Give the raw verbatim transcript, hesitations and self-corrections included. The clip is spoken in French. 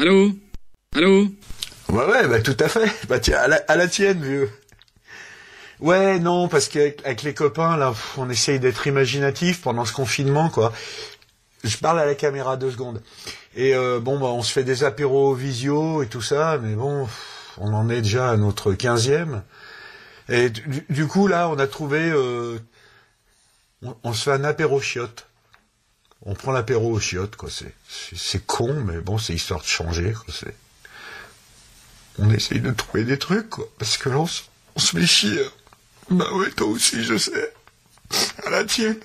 Allô? Allô? Ouais, ouais, bah tout à fait. Bah tiens, à la, à la tienne, vieux. Ouais, non, parce qu'avec les copains, là, pff, on essaye d'être imaginatif pendant ce confinement, quoi. Je parle à la caméra deux secondes. Et euh, bon, bah, on se fait des apéros visio et tout ça, mais bon, pff, on en est déjà à notre quinzième. Et du, du coup, là, on a trouvé... Euh, on, on se fait un apéro chiotte. On prend l'apéro aux chiottes, quoi. C'est con, mais bon, c'est histoire de changer, quoi. On essaye de trouver des trucs, quoi. Parce que là, on, on se met chier. Bah ouais, toi aussi, je sais. À la tienne.